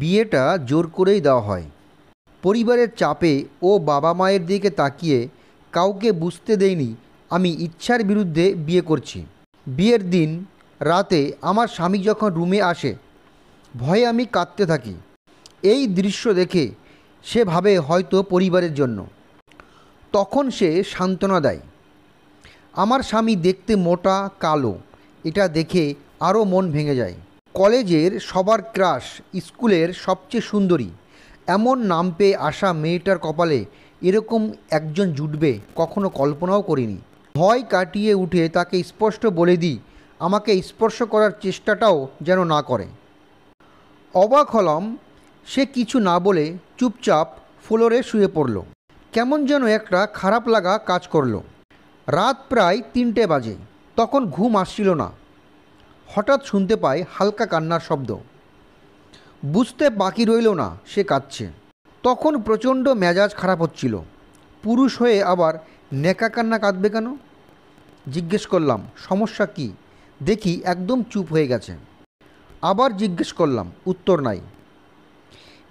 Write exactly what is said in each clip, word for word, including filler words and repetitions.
বিয়েটা জোর করেই দেওয়া হয়। পরিবারের চাপে ও বাবা মায়ের দিকে তাকিয়ে কাউকে বুঝতে দেইনি আমি ইচ্ছার বিরুদ্ধে বিয়ে করছি। বিয়ের দিন রাতে আমার স্বামী যখন রুমে আসে ভয়ে আমি কাঁদতে থাকি। এই দৃশ্য দেখে সে ভাবে হয়তো পরিবারের জন্য। তখন সে সান্ত্বনা দেয়, আমার স্বামী দেখতে মোটা কালো, এটা দেখে আরও মন ভেঙে যায়। কলেজের সবার ক্রাশ, স্কুলের সবচেয়ে সুন্দরী, এমন নাম পেয়ে আসা মেয়েটার কপালে এরকম একজন জুটবে কখনো কল্পনাও করিনি। ভয় কাটিয়ে উঠে তাকে স্পষ্ট বলে দিই আমাকে স্পর্শ করার চেষ্টাটাও যেন না করে। অবাক হলাম সে কিছু না বলে চুপচাপ ফ্লোরে শুয়ে পড়ল। কেমন যেন একটা খারাপ লাগা কাজ করল। রাত প্রায় তিনটে বাজে, তখন ঘুম আসছিল না। হঠাৎ শুনতে পাই হালকা কান্নার শব্দ। বুঝতে বাকি রইল না সে কাঁদছে। তখন প্রচণ্ড মেজাজ খারাপ হচ্ছিল। পুরুষ হয়ে আবার নেকা কান্না কাঁদবে কেন? জিজ্ঞেস করলাম সমস্যা কি, দেখি একদম চুপ হয়ে গেছে। আবার জিজ্ঞেস করলাম, উত্তর নাই।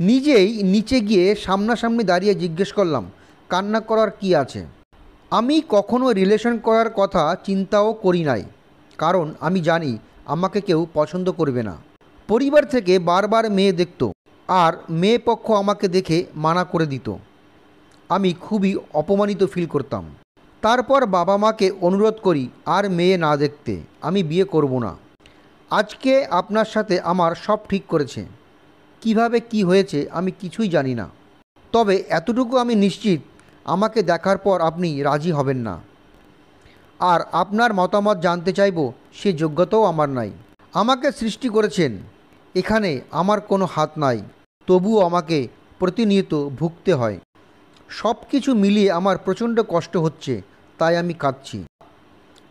নিজেই নিচে গিয়ে সামনাসামনি দাঁড়িয়ে জিজ্ঞেস করলাম কান্না করার কি আছে। আমি কখনো রিলেশন করার কথা চিন্তাও করি নাই, কারণ আমি জানি আমাকে কেউ পছন্দ করবে না। পরিবার থেকে বারবার মেয়ে দেখত, আর মেয়ে পক্ষ আমাকে দেখে মানা করে দিত। আমি খুবই অপমানিত ফিল করতাম। তারপর বাবা মাকে অনুরোধ করি আর মেয়ে না দেখতে, আমি বিয়ে করব না। আজকে আপনার সাথে আমার সব ঠিক করেছে। কিভাবে কি হয়েছে আমি কিছুই জানি না, তবে এতটুকু আমি নিশ্চিত আমাকে দেখার পর আপনি রাজি হবেন না। আর আপনার মতামত জানতে চাইব, সে যোগ্যতাও আমার নাই। আমাকে সৃষ্টি করেছেন, এখানে আমার কোনো হাত নাই, তবুও আমাকে প্রতিনিয়ত ভুগতে হয়। সব কিছু মিলিয়ে আমার প্রচণ্ড কষ্ট হচ্ছে, তাই আমি কাঁদছি।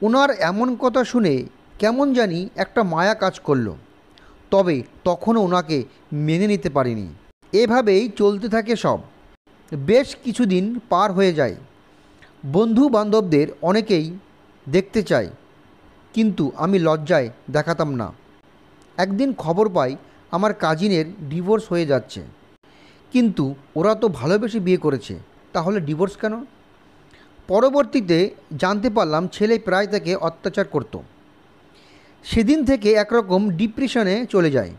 ওনার এমন কথা শুনে কেমন জানি একটা মায়া কাজ করলো, তবে তখনও ওনাকে মেনে নিতে পারিনি। এভাবেই চলতে থাকে সব। বেশ কিছুদিন পার হয়ে যায়। বন্ধু বান্ধবদের অনেকেই দেখতে চায়, কিন্তু আমি লজ্জায় দেখাতাম না। একদিন খবর পাই আমার কাজিনের ডিভোর্স হয়ে যাচ্ছে। কিন্তু ওরা তো ভালোবেসে বিয়ে করেছে, তাহলে ডিভোর্স কেন? পরবর্তীতে জানতে পারলাম ছেলে প্রায় তাকে অত্যাচার করত। সেদিন থেকে একরকম ডিপ্রেশনে চলে যায়।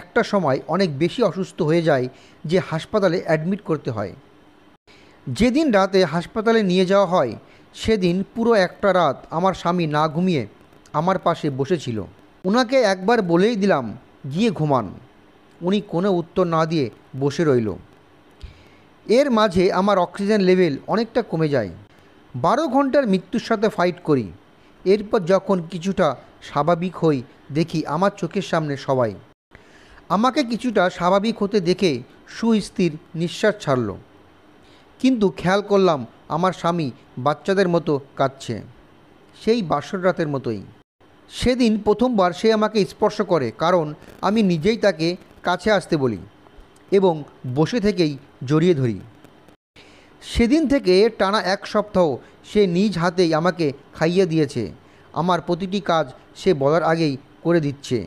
একটা সময় অনেক বেশি অসুস্থ হয়ে যায় যে হাসপাতালে অ্যাডমিট করতে হয়। যেদিন রাতে হাসপাতালে নিয়ে যাওয়া হয় সেদিন পুরো একটা রাত আমার স্বামী না ঘুমিয়ে আমার পাশে বসেছিল। ওনাকে একবার বলেই দিলাম গিয়ে ঘুমান, উনি কোনো উত্তর না দিয়ে বসে রইল। এর মাঝে আমার অক্সিজেন লেভেল অনেকটা কমে যায়। বারো ঘন্টার মৃত্যুর সাথে ফাইট করি। এরপর যখন কিছুটা স্বাভাবিক হই, দেখি আমার চোখের সামনে সবাই। আমাকে কিছুটা স্বাভাবিক হতে দেখে সুস্থির নিঃশ্বাস ছাড়ল, কিন্তু খেয়াল করলাম আমার স্বামী বাচ্চাদের মতো কাঁদছে, সেই বাসর রাতের মতোই। সেদিন প্রথমবার সে আমাকে স্পর্শ করে, কারণ আমি নিজেই তাকে কাছে আসতে বলি এবং বসে থেকেই জড়িয়ে ধরি। সেদিন থেকে টানা এক সপ্তাহ সে নিজ হাতেই আমাকে খাইয়ে দিয়েছে, আমার প্রতিটি কাজ সে বলার আগেই করে দিচ্ছে।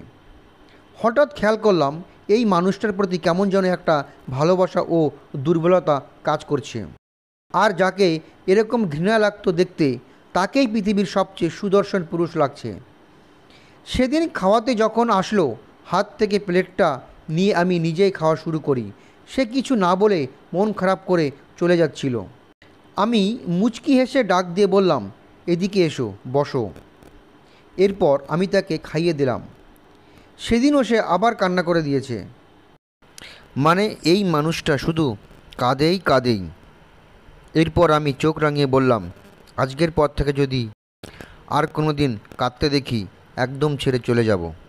হঠাৎ খেয়াল করলাম এই মানুষটার প্রতি কেমন যেন একটা ভালোবাসা ও দুর্বলতা কাজ করছে। আর যাকে এরকম ঘৃণা লাগতো দেখতে, তাকেই পৃথিবীর সবচেয়ে সুদর্শন পুরুষ লাগছে। সেদিন খাওয়াতে যখন আসলো, হাত থেকে প্লেটটা নিয়ে আমি নিজেই খাওয়া শুরু করি। সে কিছু না বলে মন খারাপ করে চলে যাচ্ছিল। আমি মুচকি হেসে ডাক দিয়ে বললাম, এদিকে এসো, বসো। এরপর আমি তাকে খাইয়ে দিলাম। সেদিনও সে আবার কান্না করে দিয়েছে। মানে এই মানুষটা শুধু কাঁদেই কাঁদেই। এরপর আমি চোখ রাঙিয়ে বললাম, আজকের পর থেকে যদি আর কোনো দিন কাঁদতে দেখি একদম ছেড়ে চলে যাব।